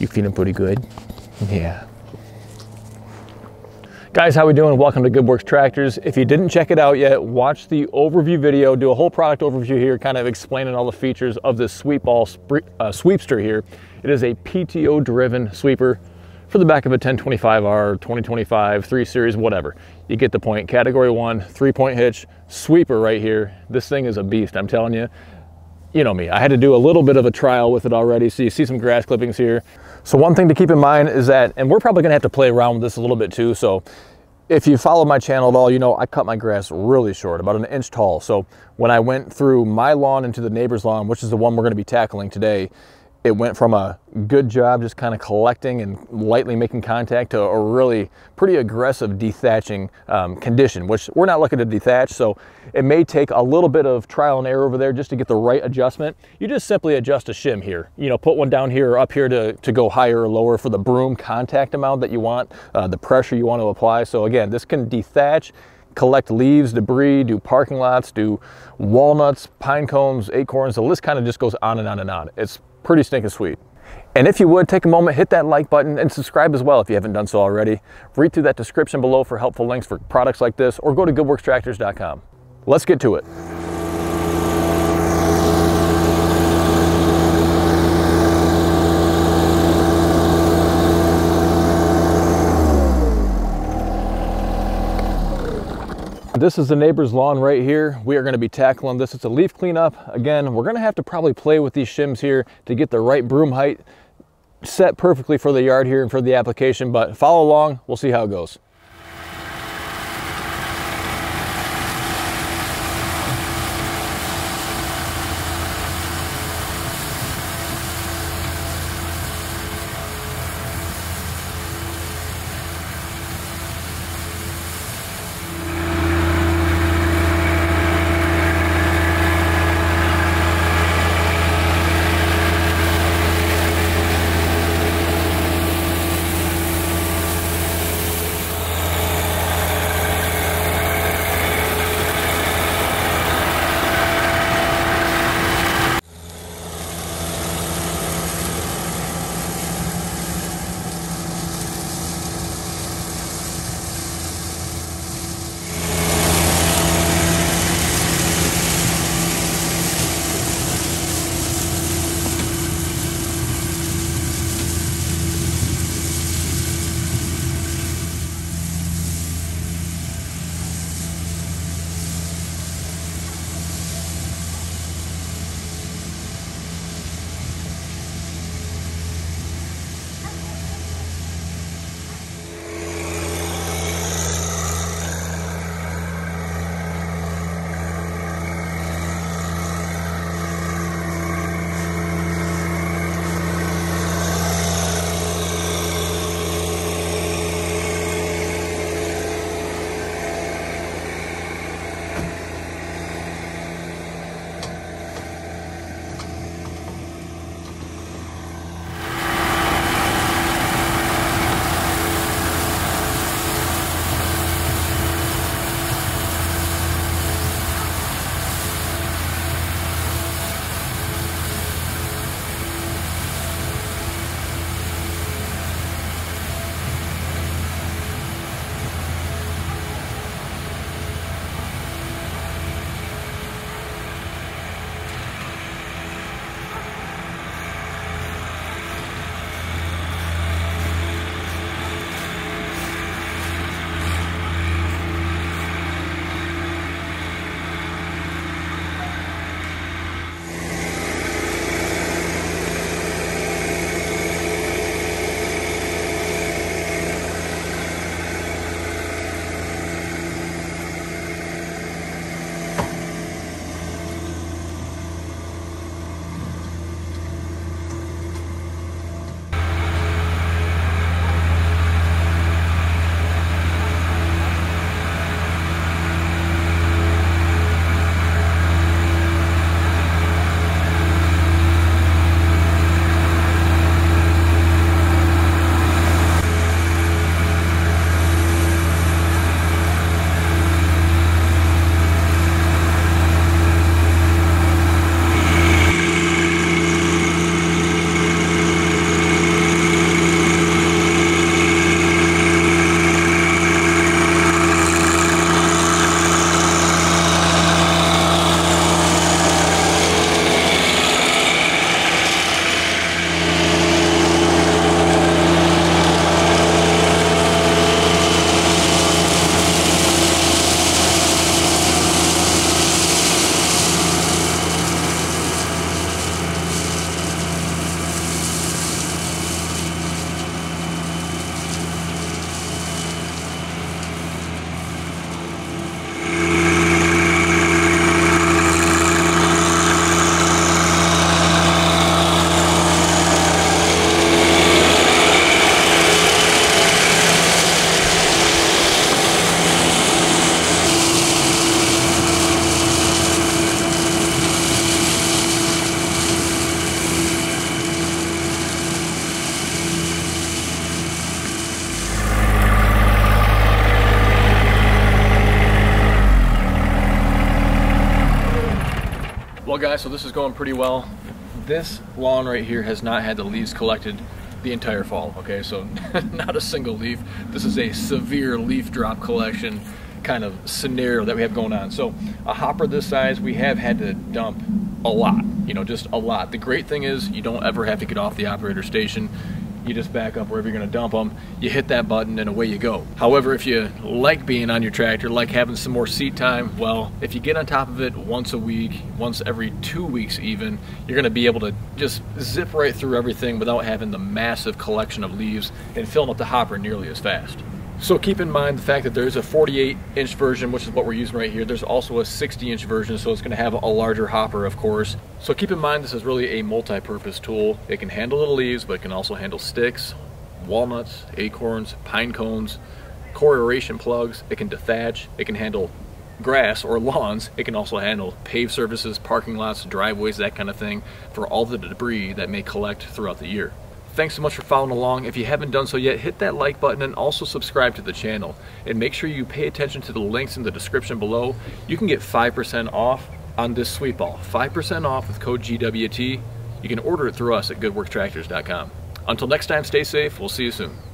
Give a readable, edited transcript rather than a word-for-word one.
You feeling pretty good? Yeah. Guys, how we doing? Welcome to Good Works Tractors. If you didn't check it out yet, watch the overview video, do a whole product overview here, kind of explaining all the features of this Sweep-All sweepster here. It is a PTO driven sweeper for the back of a 1025R, 2025, 3 Series, whatever. You get the point. Category 1, 3-point hitch, sweeper right here. This thing is a beast, I'm telling you. You know me, I had to do a little bit of a trial with it already, so you see some grass clippings here. So one thing to keep in mind is that, and we're probably gonna have to play around with this a little bit too, so if you follow my channel at all, you know I cut my grass really short, about 1 inch tall. So when I went through my lawn into the neighbor's lawn, which is the one we're gonna be tackling today, it went from a good job just kind of collecting and lightly making contact to a really pretty aggressive dethatching condition, which we're not looking to dethatch, so it may take a little bit of trial and error over there just to get the right adjustment. You just simply adjust a shim here, you know, put one down here or up here to go higher or lower for the broom contact amount that you want, the pressure you want to apply. So again, this can dethatch, collect leaves, debris, do parking lots, do walnuts, pine cones, acorns. The list kind of just goes on and on and on. It's pretty stinking sweet. And if you would, take a moment, hit that like button and subscribe as well if you haven't done so already. Read through that description below for helpful links for products like this, or go to GoodWorksTractors.com. Let's get to it. This is the neighbor's lawn right here. We are going to be tackling this. It's a leaf cleanup. Again, we're going to have to probably play with these shims here to get the right broom height set perfectly for the yard here and for the application, but follow along. We'll see how it goes. guys, so this is going pretty well. This lawn right here has not had the leaves collected the entire fall, okay? So not a single leaf. This is a severe leaf drop collection kind of scenario that we have going on. So a hopper this size, we have had to dump a lot, you know, just a lot. The great thing is you don't ever have to get off the operator station. You just back up wherever you're gonna dump them, you hit that button and away you go. However, if you like being on your tractor, like having some more seat time, well, if you get on top of it once a week, once every 2 weeks even, you're gonna be able to just zip right through everything without having the massive collection of leaves and filling up the hopper nearly as fast. So keep in mind the fact that there's a 48-inch version, which is what we're using right here. There's also a 60-inch version, so it's gonna have a larger hopper, of course. So keep in mind this is really a multi-purpose tool. It can handle the leaves, but it can also handle sticks, walnuts, acorns, pine cones, core aeration plugs. It can dethatch, it can handle grass or lawns. It can also handle paved surfaces, parking lots, driveways, that kind of thing, for all the debris that may collect throughout the year. Thanks so much for following along. If you haven't done so yet, hit that like button and also subscribe to the channel. And make sure you pay attention to the links in the description below. You can get 5% off on this Sweep-All. 5% off with code GWT. You can order it through us at GoodWorksTractors.com. Until next time, stay safe. We'll see you soon.